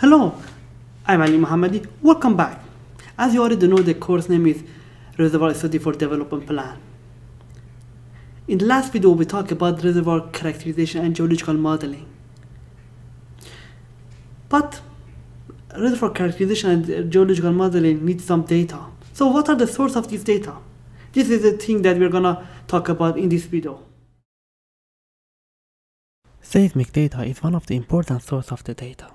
Hello, I'm Ali Mohammadi. Welcome back. As you already know, the course name is Reservoir Study for Development Plan. In the last video, we talked about reservoir characterization and geological modeling. But reservoir characterization and geological modeling need some data. So what are the source of this data? This is the thing that we're gonna talk about in this video. Seismic data is one of the important sources of the data.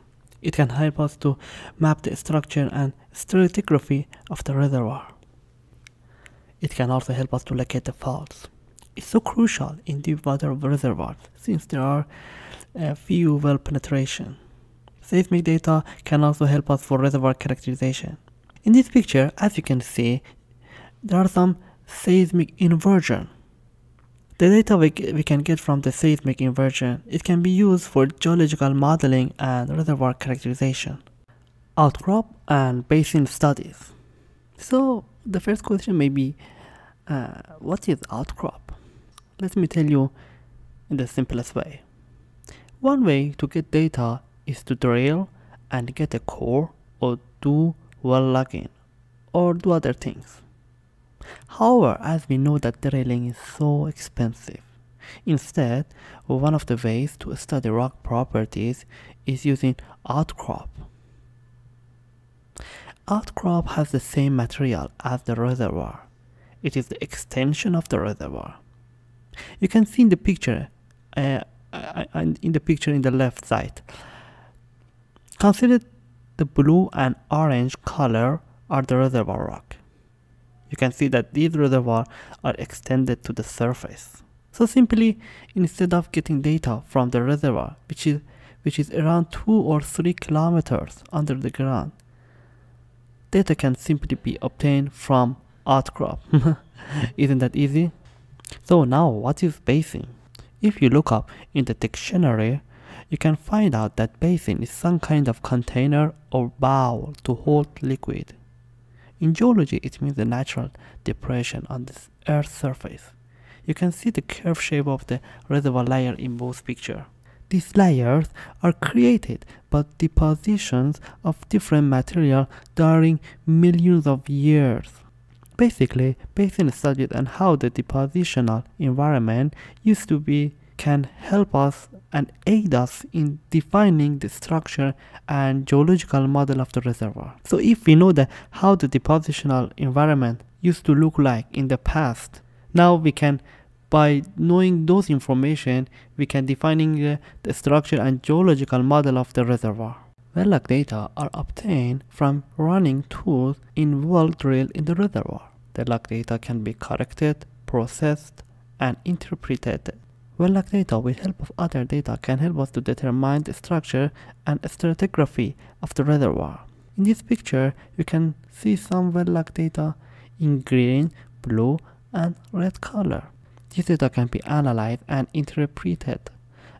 It can help us to map the structure and stratigraphy of the reservoir. It can also help us to locate the faults. It's so crucial in deep water reservoirs since there are few well penetration. Seismic data can also help us for reservoir characterization. In this picture, as you can see, there are some seismic inversion. The data we can get from the seismic inversion, it can be used for geological modeling and reservoir characterization, outcrop and basin studies. So the first question may be, what is outcrop? Let me tell you in the simplest way. One way to get data is to drill and get a core or do well logging or do other things. However, as we know that drilling is so expensive, instead, one of the ways to study rock properties is using outcrop. Outcrop has the same material as the reservoir. It is the extension of the reservoir. You can see in the picture, in the left side. Consider the blue and orange color are the reservoir rock. You can see that these reservoirs are extended to the surface. So simply, instead of getting data from the reservoir, which is around 2 or 3 kilometers under the ground, data can simply be obtained from outcrop. Isn't that easy? So now, what is basin? If you look up in the dictionary, you can find out that basin is some kind of container or bowl to hold liquid. In geology, it means the natural depression on the Earth's surface. You can see the curved shape of the reservoir layer in both pictures. These layers are created by depositions of different material during millions of years. Basically, basin studies and how the depositional environment used to be can help us and aid us in defining the structure and geological model of the reservoir. So if we know that how the depositional environment used to look like in the past, now we can, by knowing those information, we can defining the structure and geological model of the reservoir. Well-log data are obtained from running tools in well drill in the reservoir. The log data can be corrected, processed, and interpreted. Well-log data with help of other data can help us to determine the structure and stratigraphy of the reservoir. In this picture, you can see some well-log data in green, blue, and red color. This data can be analyzed and interpreted,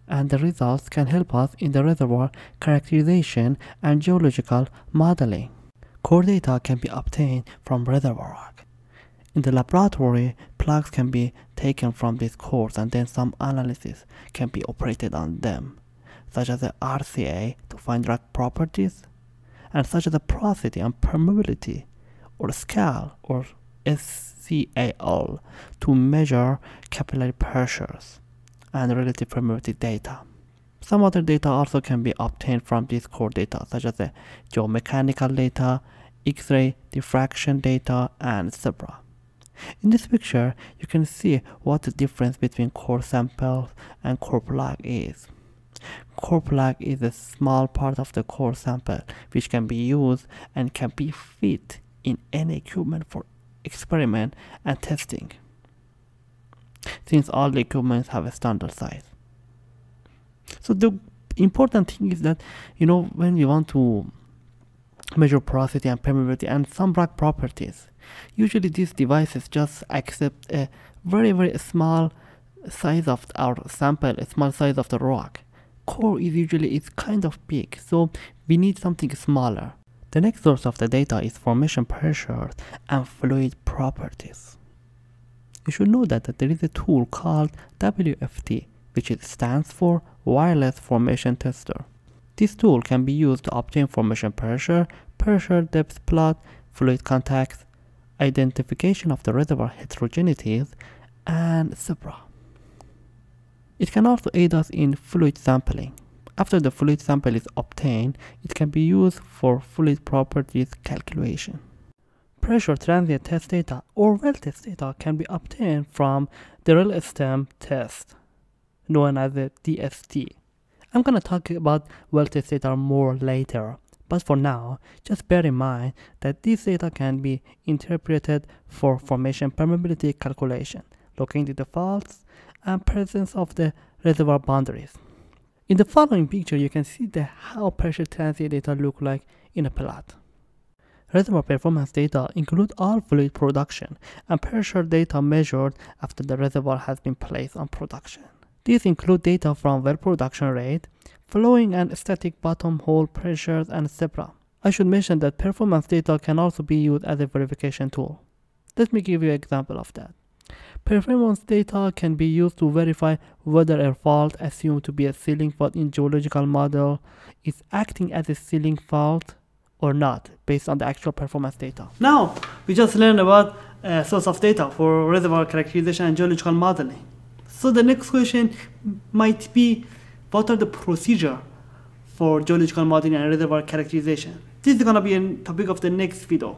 and the results can help us in the reservoir characterization and geological modeling. Core data can be obtained from reservoir rock. In the laboratory, plugs can be taken from these cores and then some analysis can be operated on them, such as the RCA to find rock properties, and such as the porosity and permeability, or SCAL or SCAL to measure capillary pressures and relative permeability data. Some other data also can be obtained from these core data, such as the geomechanical data, X-ray diffraction data, and etc. In this picture, you can see what the difference between core samples and core plug is. Core plug is a small part of the core sample which can be used and can be fit in any equipment for experiment and testing, since all the equipment have a standard size. So the important thing is that, you know, when you want to measure porosity and permeability and some rock properties, usually these devices just accept a very, very small size of our sample, a small size of the rock. Core is usually it's kind of big, so we need something smaller. The next source of the data is formation pressures and fluid properties. You should know that there is a tool called WFT, which stands for Wireless Formation Tester. This tool can be used to obtain formation pressure, pressure depth plot, fluid contacts, identification of the reservoir heterogeneities, and etc. It can also aid us in fluid sampling. After the fluid sample is obtained, it can be used for fluid properties calculation. Pressure transient test data or well test data can be obtained from the real stem test, known as the DST. I'm gonna talk about well test data more later, but for now, just bear in mind that this data can be interpreted for formation permeability calculation, looking at the faults and presence of the reservoir boundaries. In the following picture, you can see how pressure transient data look like in a plot. Reservoir performance data include all fluid production and pressure data measured after the reservoir has been placed on production. These include data from well production rate, flowing and static bottom hole pressures, and etc. I should mention that performance data can also be used as a verification tool. Let me give you an example of that. Performance data can be used to verify whether a fault assumed to be a sealing fault in geological model is acting as a sealing fault or not, based on the actual performance data. Now, we just learned about a source of data for reservoir characterization and geological modeling. So the next question might be, what are the procedure for geological modeling and reservoir characterization? This is gonna be a topic of the next video.